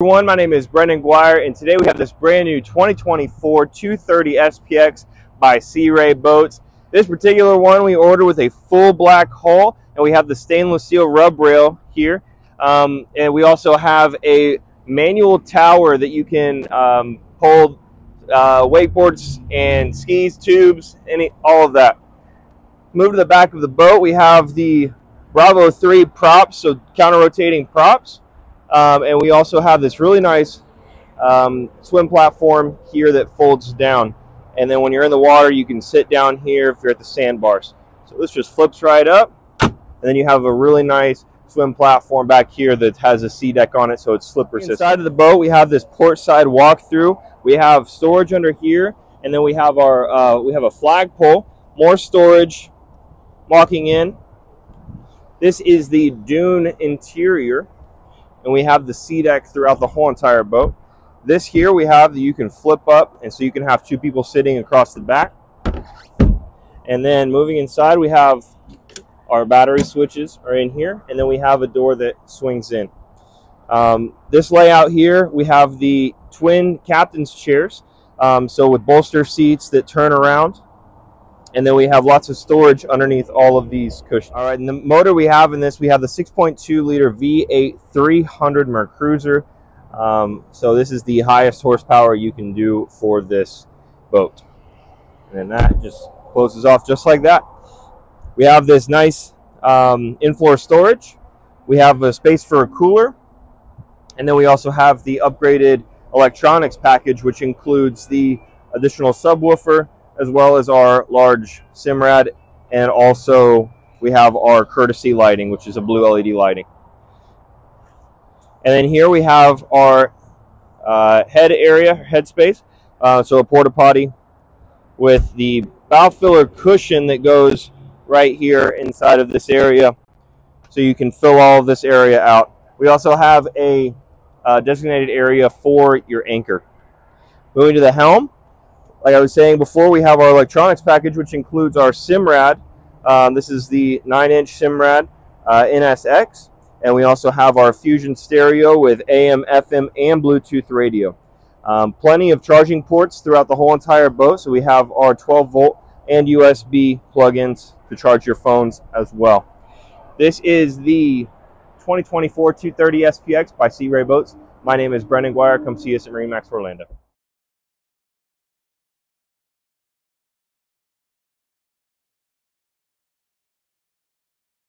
Everyone, my name is Brendan Guire, and today we have this brand new 2024 230 SPX by Sea Ray Boats. This particular one we ordered with a full black hull, and we have the stainless steel rub rail here, and we also have a manual tower that you can hold wakeboards and skis, tubes, all of that. Move to the back of the boat. We have the Bravo 3 props, so counter-rotating props. And we also have this really nice swim platform here that folds down. And then when you're in the water, you can sit down here if you're at the sandbars. So this just flips right up. And then you have a really nice swim platform back here that has a SeaDek on it, so it's slip resistant. Inside of the boat, we have this port side walkthrough. We have storage under here. And then we have our a flagpole, more storage walking in. This is the dune interior. And we have the SeaDek throughout the whole entire boat. This here we have that you can flip up, and so you can have two people sitting across the back. And then moving inside, we have our battery switches are in here, and then we have a door that swings in. This layout here, we have the twin captain's chairs, so with bolster seats that turn around. And then we have lots of storage underneath all of these cushions. All right, and the motor we have in this, we have the 6.2 liter V8 300 Mercruiser. So this is the highest horsepower you can do for this boat. And then that just closes off just like that. We have this nice in-floor storage. We have a space for a cooler. And then we also have the upgraded electronics package, which includes the additional subwoofer, as well as our large Simrad, and also we have our courtesy lighting, which is a blue LED lighting. And then here we have our head area, head space, so a porta potty with the bow filler cushion that goes right here inside of this area, so you can fill all of this area out. We also have a designated area for your anchor. Moving to the helm. Like I was saying before, we have our electronics package, which includes our Simrad. This is the 9-inch Simrad NSX. And we also have our Fusion Stereo with AM, FM, and Bluetooth radio. Plenty of charging ports throughout the whole entire boat. So we have our 12-volt and USB plug-ins to charge your phones as well. This is the 2024 230 SPX by Sea Ray Boats. My name is Brendan Guire. Come see us at MarineMax Orlando.